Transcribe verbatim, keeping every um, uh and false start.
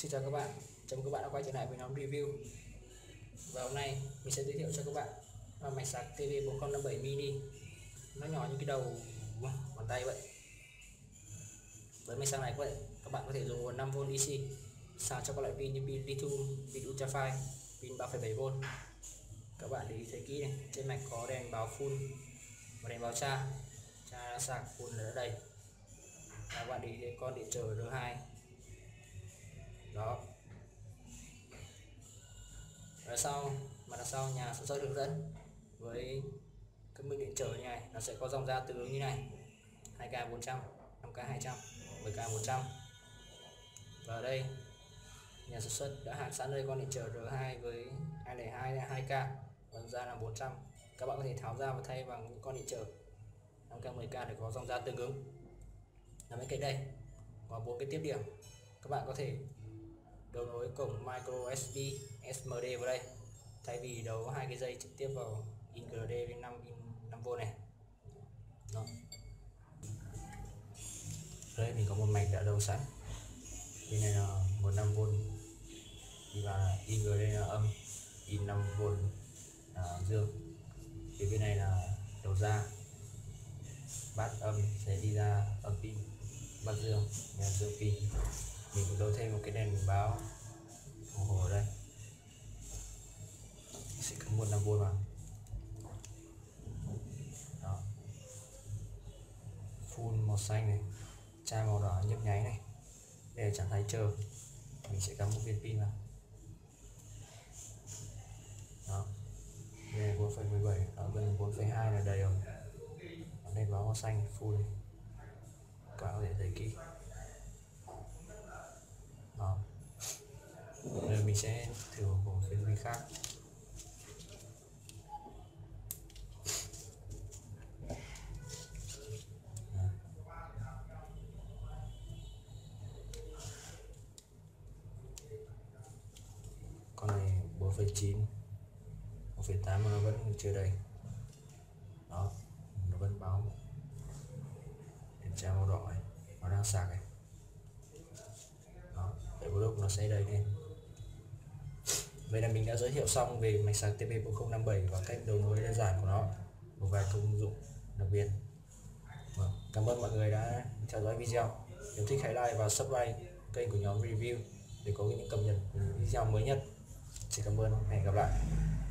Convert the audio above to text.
Xin chào các bạn, chào mừng các bạn đã quay trở lại với nhóm review. Và hôm nay mình sẽ giới thiệu cho các bạn máy sạc T P bốn không năm bảy mini. Nó nhỏ như cái đầu bàn tay vậy. Với máy sạc này vậy, các bạn có thể dùng nguồn năm vôn D C sạc cho các loại pin như pin lithium, pin ultrafine, pin ba phẩy bảy vôn. Các bạn để ý thấy kỹ này, trên mạch có đèn báo full và đèn báo tra. Tra sạc full là đã đầy. Và các bạn để ý thấy con điện trở R hai đó. Và sau mà đằng sau nhà sản xuất hướng dẫn với các minh điện trở như này, nó sẽ có dòng ra tương ứng như này: hai K bốn trăm, năm K hai trăm, mười K một trăm. Và ở đây nhà sản xuất đã hàn sẵn đây con điện trở R hai với hai không hai, hai K và ra là bốn trăm. Các bạn có thể tháo ra và thay bằng những con điện trở năm K, mười K để có dòng ra tương ứng. Là bên cạnh đây có bốn cái tiếp điểm, các bạn có thể đầu nối cổng micro S D, S M D vào đây, thay vì đấu hai cái dây trực tiếp vào in G D với năm vôn này. Đó. Đây mình có một mạch đã đầu sẵn. Bên này là một năm vôn đi vào in G D là âm, in năm vôn là dương. Thì bên này là đầu ra. Bát âm sẽ đi ra âm pin, bát dương là dương pin. Mình cũng đấu thêm một cái đèn báo đồng hồ ở đây, sẽ cắm một năm vôn vào đó. Full màu xanh này, chai màu đỏ nhấp nháy này, đây là trạng thái chờ. Mình sẽ cắm một viên pin vào đó. Đây là bốn phẩy mười bảy, ở bên bốn phẩy hai là đầy rồi. Ở đây báo màu xanh full này, các bạn có thể thấy kỹ. Rồi mình sẽ thử một cái pin khác. Con này bốn phẩy chín, một phẩy tám nó vẫn chưa đầy. Đó, nó vẫn báo đèn tra màu đỏ này, nó đang sạc này. Đó, để một lúc nó sẽ đầy lên. Vậy là mình đã giới thiệu xong về máy sạc T P bốn không năm bảy và cách đầu nối đơn giản của nó, một vài công dụng đặc biệt. Cảm ơn mọi người đã theo dõi video. Nếu thích hãy like và subscribe kênh của nhóm review để có những cập nhật video mới nhất. Xin cảm ơn, hẹn gặp lại.